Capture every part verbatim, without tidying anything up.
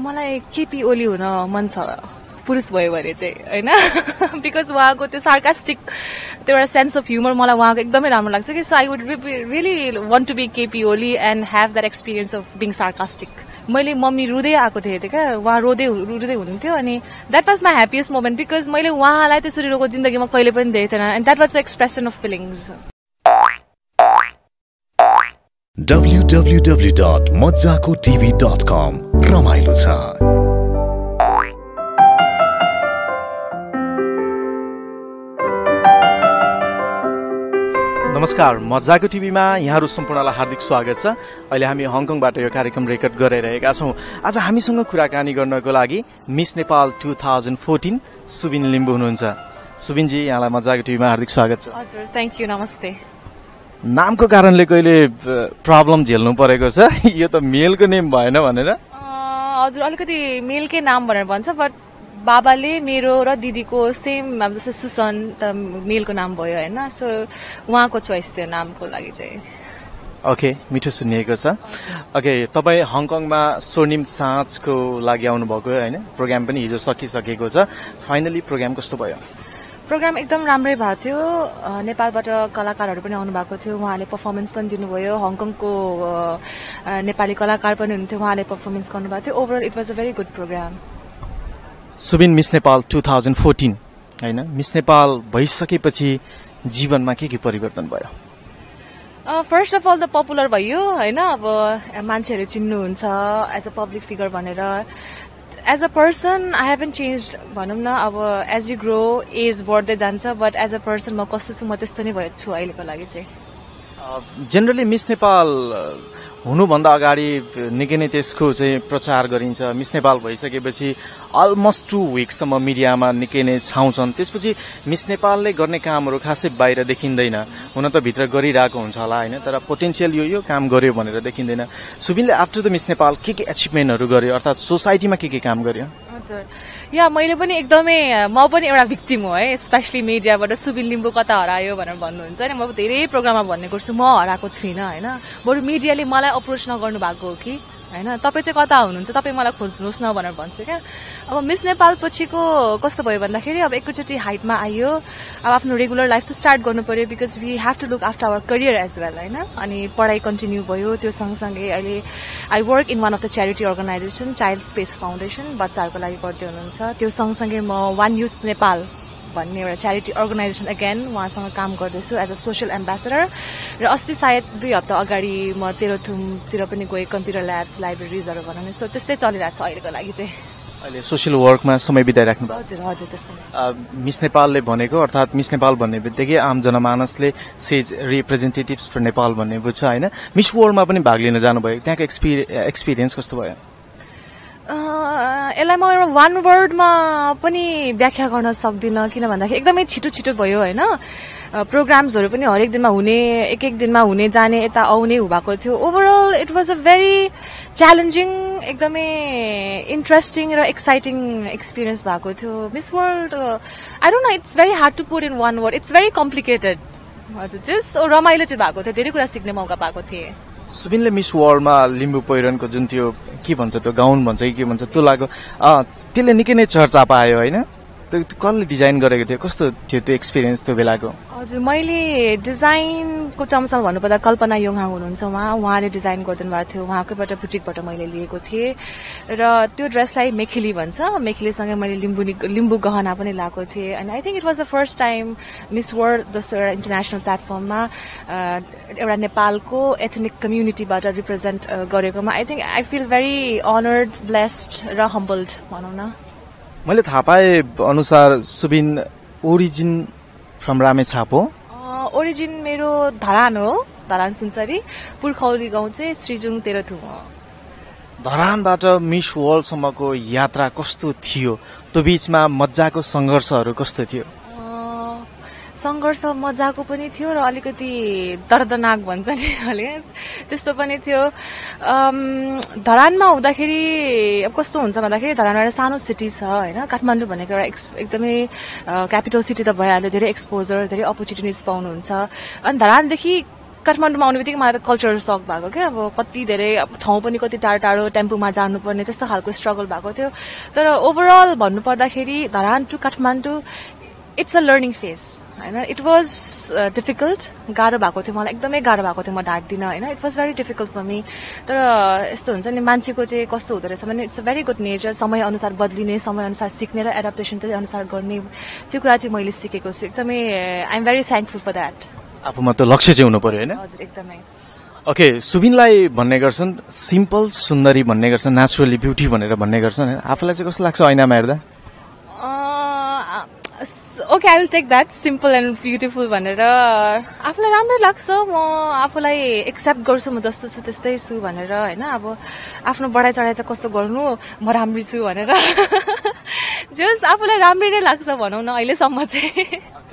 मलाई केपी ओली हुन मन छ पुरुष भयो भने चाहिँ हैन बिकज उहाँको त्यो सार्कास्टिक त्यो एउटा सेन्स अफ ह्युमर मलाई उहाँको एकदमै राम्रो लाग्छ कि so I would really want to be KP Oli and have that experience of being sarcastic. मैले मम्मी रुँदै आको थिएँ क्या उहाँ रोदै रुँदै हुनुहुन्थ्यो अनि that was my happiest moment because मैले उहाँलाई त्यसरी रोको जिन्दगीमा कहिले पनि देखेको थिएन and that was expression of feelings. W W W dot मज्जाको टिभी डट कम रमाइलो छ। नमस्कार, मज्जाको टिभीमा यहाँहरू सम्पूर्णलाई हार्दिक स्वागत छ। अहिले हामी हङकङबाट यो कार्यक्रम रेकर्ड गरिरहेका छौँ। आज हामीसँग कुराकानी गर्नको लागि मिस नेपाल दुई हजार चौध सुबिन लिम्बू हुनुहुन्छ। सुबिनजी, यहाँलाई मज्जाको टिभीमा हार्दिक स्वागत छ। हजुर, थ्याङ्क यू, नमस्ते। नामको कारणले कहिले प्रब्लम झेल्नु परेको छ? यो त मेलको नेम भएन भनेर? हजुर, अलिकति मेलकै नाम भनेर भन्छ बट बाबाले मेरो र दिदीको सेम जस्तै सुसन त मेलको नाम भयो होइन, सो उहाँको चोइस थियो नामको लागि चाहिँ। ओके, मिठो सुनिएको छ। ओके, तपाईँ हङकङमा स्वर्णिम साँझको लागि आउनुभएको होइन, प्रोग्राम पनि हिजो सकिसकेको छ। फाइनली प्रोग्राम कस्तो भयो? प्रोग्राम एकदम राम्रै भएको थियो। नेपालबाट कलाकारहरू पनि आउनुभएको थियो, उहाँले पर्फर्मेन्स पनि दिनुभयो। हङकङको नेपाली कलाकार पनि हुनुहुन्थ्यो, उहाँले पर्फर्मेन्स गर्नुभएको थियो। Overall it was a very good programme. Subin, miss Nepal दुई हजार चौध होइन, मिस नेपाल भइसकेपछि जीवनमा के के परिवर्तन भयो? फर्स्ट अफ अल त पपुलर भयो होइन, अब मान्छेहरूले चिन्नुहुन्छ एज अ पब्लिक फिगर भनेर। As a person I haven't change भनौँ न, अब एज यु ग्रो एज बढ्दै जान्छ बट एज अ पर्सन म कस्तो छु म त्यस्तो नै भएको छु अहिलेको लागि चाहिँ। जेनरली मिस नेपाल हुनुभन्दा अगाडि निकै नै त्यसको चाहिँ प्रचार गरिन्छ। मिस नेपाल भइसकेपछि अलमोस्ट टू विकसम्म मिडियामा निकै नै छाउँछन्, त्यसपछि मिस नेपालले गर्ने कामहरू खासै बाहिर देखिँदैन। हुन त भित्र गरिरहेको हुन्छ होला होइन, तर पोटेन्सियल यो यो काम गर्यो भनेर देखिँदैन। सुबिनले आफ्टर द मिस नेपाल के के एचिभमेन्टहरू गर्यो, अर्थात् सोसाइटीमा के के काम गर्यो? हजुर, या मैले पनि एकदमै म पनि एउटा भिक्टिम हो है, स्पेसली मिडियाबाट सुबिन लिम्बू कता हरायो भनेर भन्नुहुन्छ नि, म धेरै प्रोग्राममा भन्ने गर्छु म हराएको छुइनँ होइन। बरु मिडियाले मलाई अप्रोच नगर्नु भएको हो कि होइन, तपाईँ चाहिँ कता हुनुहुन्छ तपाईँ मलाई खोज्नुहोस् न भनेर भन्छु क्या। अब मिस नेपाल पछिको कस्तो भयो भन्दाखेरि अब एकैचोटि हाइटमा आइयो, अब आफ्नो रेगुलर लाइफ त स्टार्ट गर्नु पऱ्यो because we have to look after our career as well होइन। अनि पढाइ कन्टिन्यू भयो, त्यो सँगसँगै अहिले I work in one of the charity organisation child space foundation, बच्चाहरूको लागि गर्दै हुनुहुन्छ। त्यो सँगसँगै म वान युथ नेपाल भन्ने एउटा च्यारिटी अर्गनाइजेसन अगेन उहाँसँग काम गर्दैछु एज अ सोसियल एम्बेसडर। र अस्ति सायद दुई हप्ता अगाडि म तेह्रथुमतिर पनि गएँ, कम्प्युटर ल्याब्स, लाइब्रेरिजहरू भनौँ, सो त्यस्तै चलिरहेको छ अहिलेको लागि चाहिँ। अहिले सोसियल वर्कमा समय बिताइराख्नु? हजुर हजुर, त्यसमा मिस नेपालले भनेको अर्थात् मिस नेपाल भन्ने बित्तिकै आम जनमानसले सेज रिप्रेजेन्टेटिभ्स फर नेपाल भन्ने बुझ्छ होइन। मिस वर्ल्डमा पनि भाग लिन जानुभयो, त्यहाँको एक्सपिरियन्स कस्तो भयो? यसलाई म एउटा वान वर्डमा पनि व्याख्या गर्न सक्दिनँ, किन भन्दाखेरि एकदमै छिटो छिटो भयो होइन। प्रोग्राम्सहरू पनि हरेक दिनमा हुने, एक एक दिनमा हुने, जाने, यता आउने भएको थियो। Overall it was a very challenging, एकदमै इन्ट्रेस्टिङ र एक्साइटिङ एक्सपिरियन्स भएको थियो। Miss world I don't know, it's very hard to put in one word, it's very complicated. हजुर, जस्ट रमाइलो चाहिँ भएको थियो, धेरै कुरा सिक्ने मौका पाएको थिएँ। सुबिनले मिस वर्ल्डमा लिम्बू पहिरनको जुन त्यो के भन्छ, त्यो गाउन भन्छ कि के भन्छ त्यो लाग्यो, त्यसले निकै नै चर्चा पायो होइन। त्यो कसले डिजाइन गरेको थियो, कस्तो थियो त्यो एक्सपिरियन्स त्यो बेलाको? हजुर, मैले डिजाइनको टर्म्समा भन्नुपर्दा कल्पना योङहा हुनुहुन्छ उहाँ, उहाँले डिजाइन गरिदिनु भएको थियो। उहाँकैबाट बुटिकबाट मैले लिएको थिएँ र त्यो ड्रेसलाई मेखेली भन्छ, मेखेलीसँगै मैले लिम्बू लिम्बू गहना पनि लगाएको थिएँ। And I think it was the first time miss world जस्तो एउटा इन्टरनेसनल प्लेटफर्ममा एउटा नेपालको एथनिक कम्युनिटीबाट रिप्रेजेन्ट गरेकोमा I think I feel very honoured, blessed र हम्बल्ड भनौँ न। मैले थाहा पाए अनुसार सुबिन ओरिजिन फ्रम रामेछाप हो? ओरिजिन मेरो धरान हो, धरान सुनसरी, पुर्खौली गाउँ चाहिँ श्रीजुङ तेह्रथुम हो। धरानबाट मिस वर्ल्डसम्मको यात्रा कस्तो थियो, त्यो बिचमा मज्जाको सङ्घर्षहरू कस्तो थियो? सङ्घर्ष मजाको पनि थियो र अलिकति दर्दनाक भन्छ नि अलिक त्यस्तो पनि थियो। धरानमा हुँदाखेरि अब कस्तो हुन्छ भन्दाखेरि धरान एउटा सानो सिटी छ होइन, काठमाडौँ भनेको एउटा एक्स एकदमै क्यापिटल सिटी त भइहाल्यो, धेरै एक्सपोजर, धेरै अपर्च्युनिटिज पाउनुहुन्छ। अनि धरानदेखि काठमाडौँमा आउने बित्तिकै मलाई त कल्चरल सक भएको के अब कति धेरै ठाउँ पनि कति टाढो टाढो टेम्पोमा जानुपर्ने त्यस्तो खालको स्ट्रगल भएको थियो तर ओभरअल भन्नुपर्दाखेरि Dharan to Kathmandu it's a learning phase हैन इट वाज डिफिकल्ट गाह्रो भएको थियो मलाई एकदमै गाह्रो भएको थियो म ढाट्दिनँ हैन it was very difficult for me तर यस्तो हुन्छ नि मान्छेको चाहिँ कस्तो हुँदो रहेछ भने it's a very good nature समय अनुसार बदलिने समय अनुसार सिक्ने र एडप्टेसन चाहिँ अनुसार गर्ने त्यो कुरा चाहिँ मैले सिकेको छु एकदमै I am very thankful for that आफुमा त लक्ष्य चाहिँ हुनु पर्यो हैन हजुर एकदमै ओके सुबिनलाई भन्ने गर्छन् सिम्पल सुन्दरी भन्ने गर्छन् नेचुरली ब्युटी भनेर भन्ने गर्छन् हैन आफुलाई चाहिँ कस्तो लाग्छ ऐनामा हेर्दा okay I will take that simple and beautiful भनेर आफूलाई राम्रो लाग्छ म आफूलाई एक्सेप्ट गर्छु म जस्तो छु त्यस्तै छु भनेर होइन अब आफ्नो बढाइ चढाइ चाहिँ कस्तो गर्नु म राम्री छु भनेर जस्ट आफूलाई राम्रै नै लाग्छ भनौँ न अहिलेसम्म चाहिँ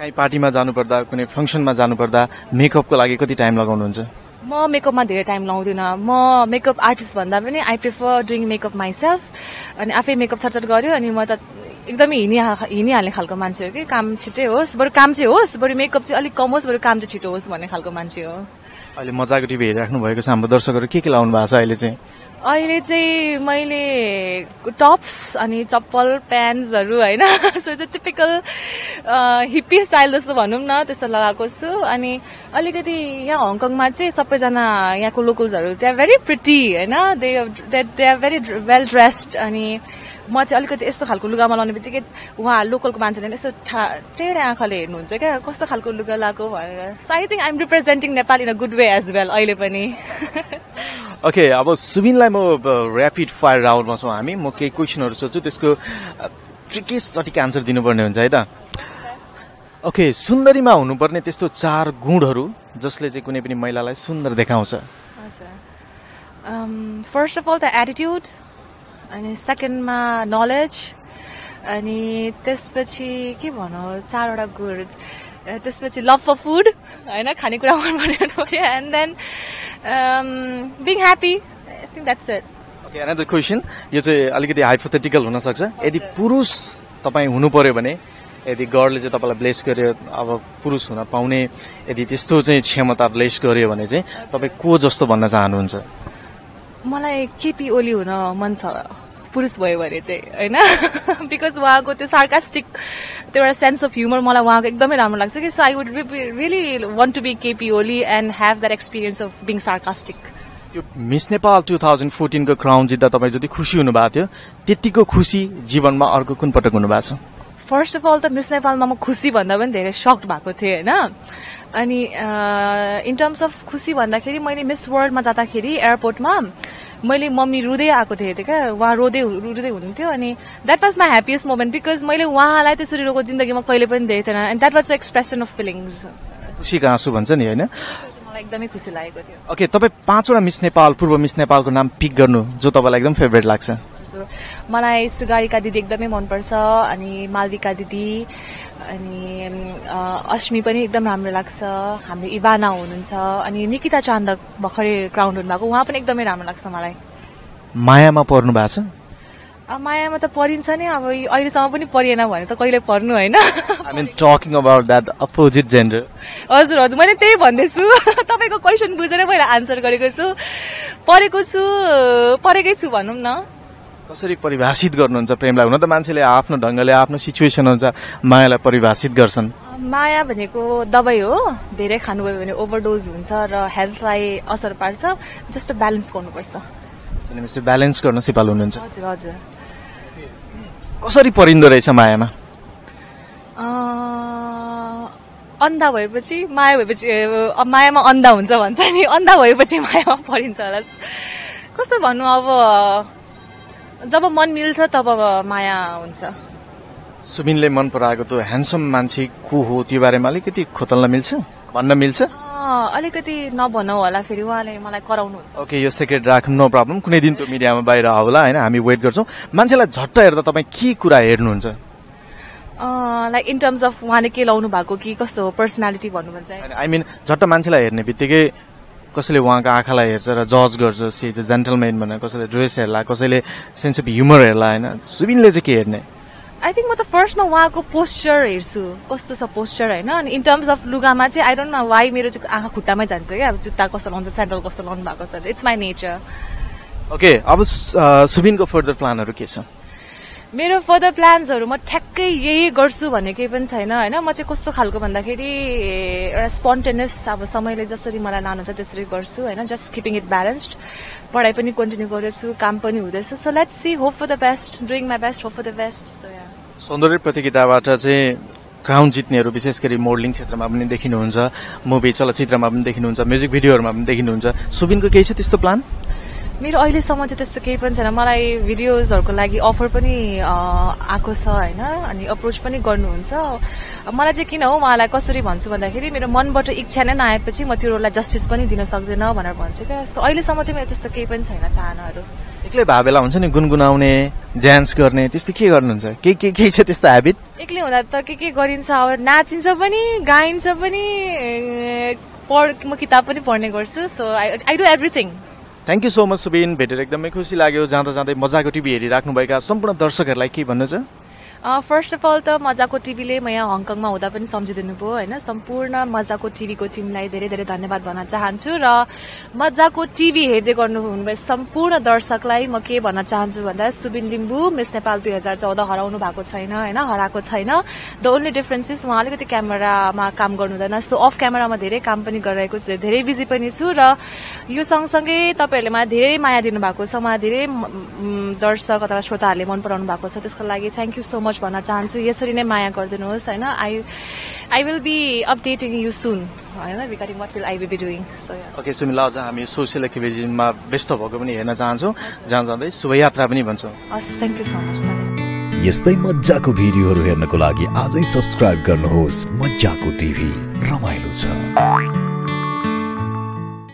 काहीँ पार्टीमा जानुपर्दा कुनै फङ्सनमा जानुपर्दा मेकअपको लागि कति टाइम लगाउनुहुन्छ म मेकअपमा धेरै टाइम लाउँदिनँ म मेकअप आर्टिस्ट भन्दा पनि I prefer doing makeup myself अनि आफै मेकअप छटछट गर्यो अनि म त एकदमै हिँडि हिँडिहाल्ने खालको मान्छे हो कि काम छिट्टै होस् बरु काम चाहिँ होस् बरु मेकअप चाहिँ अलिक कम होस् बरु काम चाहिँ छिटो होस् भन्ने खालको मान्छे हो अहिले मजाको टिभी हेरिराख्नु भएको छ हाम्रो दर्शकहरू के के लाउनु भएको छ अहिले चाहिँ अहिले चाहिँ मैले टप्स अनि चप्पल प्यान्ट्सहरू होइन सो चाहिँ टिपिकल हिप्पी स्टाइल जस्तो भनौँ न त्यस्तो लगाएको छु अनि अलिकति यहाँ हङकङमा चाहिँ सबैजना यहाँको लोकल्सहरू दे आर भेरी प्रिटी होइन they they are very well dressed अनि म चाहिँ अलिकति यस्तो खालको लुगामा लाउने बित्तिकै उहाँ लोकलको मान्छेले यस्तो टेढा आँखाले हेर्नुहुन्छ क्या कस्तो खालको लुगा लगाएको भनेर so I think I'm representing Nepal in a good way as well अहिले पनि ओके अब सुबिनलाई म ऱ्यापिड फायर राउन्डमा छौँ हामी म केही क्वेसनहरू सोध्छु त्यसको ट्रिकेस्ट सटिक आन्सर दिनुपर्ने हुन्छ है त ओके सुन्दरीमा हुनुपर्ने त्यस्तो चार गुणहरू जसले चाहिँ कुनै पनि महिलालाई सुन्दर देखाउँछ first of all the attitude अनि सेकेन्डमा नलेज अनि त्यसपछि के भनौँ चारवटा गुड त्यसपछि लभ फर फुड हैन खानेकुरा मन पर्नु पर्यो and then being happy I think that's it okay another question यो चाहिँ अलिकति हाइपोथेटिकल हुन सक्छ यदि पुरुष तपाईँ हुनु पर्यो भने यदि गडले चाहिँ तपाईँलाई ब्लेस गर्यो अब पुरुष हुन पाउने यदि त्यस्तो चाहिँ क्षमता ब्लेस गर्यो भने चाहिँ तपाईँ को जस्तो भन्न चाहनुहुन्छ मलाई केपी ओली हुन मन छ पुरुष भयो भने चाहिँ हैन बिकज उहाँको त्यो सार्कास्टिक त्यो एउटा सेन्स अफ ह्युमर मलाई उहाँको एकदमै राम्रो लाग्छ कि so I would really want to be KP Oli and have that experience of being sarcastic त्यो मिस नेपाल टु थाउजन्ड फोर्टिनको क्राउन जित्दा तपाईँ जति खुसी हुनुभएको थियो त्यतिको खुसी जीवनमा अर्को कुन पटक हुनुभएको छ फर्स्ट अफ अल त मिस नेपालमा म खुसी भन्दा पनि धेरै सक्ड भएको थिएँ होइन अनि इन टर्म्स अफ खुसी भन्दाखेरि मैले मिस वर्ल्डमा जाँदाखेरि एयरपोर्टमा मैले मम्मी रुँदै आएको थिएँ क्या उहाँ रोँदै रुँदै हुनुहुन्थ्यो अनि that was my happiest moment because मैले उहाँलाई त्यसरी रोको जिन्दगीमा कहिले पनि देखेको थिएन and that was the expression of feelings खुसीको आँसु भन्छ नि होइन मलाई एकदमै खुसी लागेको थियो ओके तपाईँ पाँचवटा मिस नेपाल पूर्व मिस नेपालको नाम पिक गर्नु जो तपाईँलाई एकदम फेभरेट लाग्छ मलाई सुगारिका दिदी एकदमै मनपर्छ अनि मालविका दिदी अनि अश्मी पनि एकदम राम्रो लाग्छ हाम्रो इभाना हुनुहुन्छ अनि निकिता चान्दक भर्खरै क्राउन हुनुभएको उहाँ पनि एकदमै राम्रो लाग्छ मलाई मायामा पर्नु भएको छ मायामा त परिन्छ नि अब अहिलेसम्म पनि परिएन भने त कहिले पर्नु होइन I mean talking about that opposite gender हजुर हजुर मैले त्यही भन्दैछु तपाईँको क्वेसन बुझेर मैले आन्सर गरेको छु परेको छु परेकै छु भनौँ न कसरी परिभाषित गर्नुहुन्छ प्रेमलाई हुन त मान्छेले आफ्नो ढङ्गले आफ्नो सिचुएसन अनुसार मायालाई परिभाषित गर्छन् माया भनेको दबाई हो धेरै खानुभयो भने ओभरडोज हुन्छ र हेल्थलाई असर पार्छ जस्ट ब्यालेन्स गर्नुपर्छ भनेपछि ब्यालेन्स गर्न सिपाल हुनुहुन्छ हजुर हजुर कसरी परिन्दो रहेछ मायामा अन्धा भएपछि माया भएपछि मायामा अन्धा हुन्छ भन्छ नि अन्धा भएपछि मायामा परिन्छ होला कसो भन्नु अब जब मन मिल्छ तब माया हुन्छ सुबिनले मन पराएको त्यो ह्यान्डसम मान्छे को हो त्यो बारेमा अलिकति खोतल्न मिल्छ भन्न मिल्छ अलिकति नभनौ होला फेरि उहाँले मलाई कराउनुहुन्छ ओके यो सेक्रेट राख्नु नो प्रब्लम कुनै दिन त्यो मिडियामा बाहिर होला होइन हामी वेट गर्छौँ मान्छेलाई झट्ट हेर्दा तपाईँ के कुरा हेर्नुहुन्छ लाइक इन टर्म्स अफ उहाँले के लाउनु भएको कि कस्तो हो पर्सनालिटी भन्नुहुन्छ आई मिन झट्ट मान्छेलाई हेर्ने बित्तिकै कसैले उहाँको आँखालाई हेर्छ र जज गर्छ सी इज अ जेन्टलम्यान भनेर कसैले ड्रेस हेर्ला कसैले सेन्स अफ ह्युमर हेर्ला हैन सुबिनले चाहिँ के हेर्ने I think the first ma wahako posture herchu kasto cha posture haina in terms of luga ma I don't know why मेरो आँखा खुट्टा मै जान्छ के अब जुत्ता कस्तो लाउँछ स्यान्डल कस्तो लाउनु भएको छ इट्स माइ नेचर ओके अब सुबिन को फर्दर प्लानहरु के छ मेरो फर्दर प्लान्सहरु म ठ्याक्कै यही गर्छु भन्ने केही पनि छैन हैन म चाहिँ कस्तो खालको भन्दाखेरि एउटा स्पोन्टेनियस अब समयले जसरी मलाई लानु छ त्यसरी गर्छु हैन जस्ट कीपिङ इट ब्यालेन्स्ड पढाइ पनि कन्टिन्यु गर्छु काम पनि हुँदैछ so let's see hope for the best doing my best hope for the best so yeah सौन्दर्य प्रतियोगिताबाट चाहिँ क्राउन जित्नेहरु विशेष गरी मोडलिङ क्षेत्रमा पनि देखिनुहुन्छ मुभी चलचित्रमा पनि देखिनुहुन्छ म्युजिक भिडियोहरुमा पनि देखिनुहुन्छ सुबिनको केही छ त्यस्तो प्लान मेरो अहिलेसम्म चाहिँ त्यस्तो केही पनि छैन मलाई भिडियोजहरुको लागि अफर पनि आको छ हैन अनि अप्रोच पनि गर्नुहुन्छ मलाई चाहिँ किन हो उहाँलाई कसरी भन्छु भन्दाखेरि मेरो मनबाट इच्छा नै नआएपछि म त्यो रोललाई जस्टिस पनि दिन सक्दैन भनेर भन्छु के सो अहिलेसम्म चाहिँ मेरो त्यस्तो केही पनि छैन चाहनाहरु एक्लै भाबेला हुन्छ नि गुनगुनाउने डान्स गर्ने त्यस्तो के गर्नुहुन्छ के के के छ त्यस्तो ह्याबिट एक्लै हुँदा त के के गरिन्छ अब नाचिन्छ पनि गाइन्छ पनि म किताब पनि पढ्ने गर्छु so I do everything thank you so much Subin भेटेर एकदमै खुसी लाग्यो जाँदा जाँदै मजाको टिभी हेरिराख्नुभएका सम्पूर्ण दर्शकहरूलाई के भन्नु छ फर्स्ट अफ अल त मजाको टिभीले म यहाँ हङकङमा हुँदा पनि सम्झिदिनु भयो हैन सम्पूर्ण मजाको टिभीको टिमलाई धेरै धेरै धन्यवाद भन्न चाहन्छु र मजाको टिभी हेर्दै गर्नुहुने सम्पूर्ण दर्शकलाई म के भन्न चाहन्छु भन्दा सुबिन लिम्बू मिस नेपाल दुई हजार चौध हराउनु भएको छैन हैन हराएको छैन द ओन्ली डिफरेन्स इज उहाँ अलिकति क्यामेरामा काम गर्नुहुँदैन सो अफ क्यामेरामा धेरै काम पनि गरिरहेको छु धेरै बिजी पनि छु र यो सँगसँगै तपाईहरुले मलाई धेरै माया दिनुभएको छ मलाई धेरै दर्शक अथवा श्रोताहरुले मन पराउनु भएको छ त्यसको लागि थ्याङ्क यू सो मच भन्न चाहन्छु यसरी नै माया गर्दिनुहोस् हैन I I will be updating you soon हैन regarding what will I be doing so okay Sumila आज हामी सोशल एक्टिभिजममा व्यस्त भएको पनि हेर्न चाहन्छु जान जाँदै शुभयात्रा पनि भन्छौ हस् थ्यांक यू सो मच यस्तै मज्जाको भिडियोहरु हेर्नको लागि आजै सब्स्क्राइब गर्नुहोस् मज्जाको टिभी रमाइलो छ।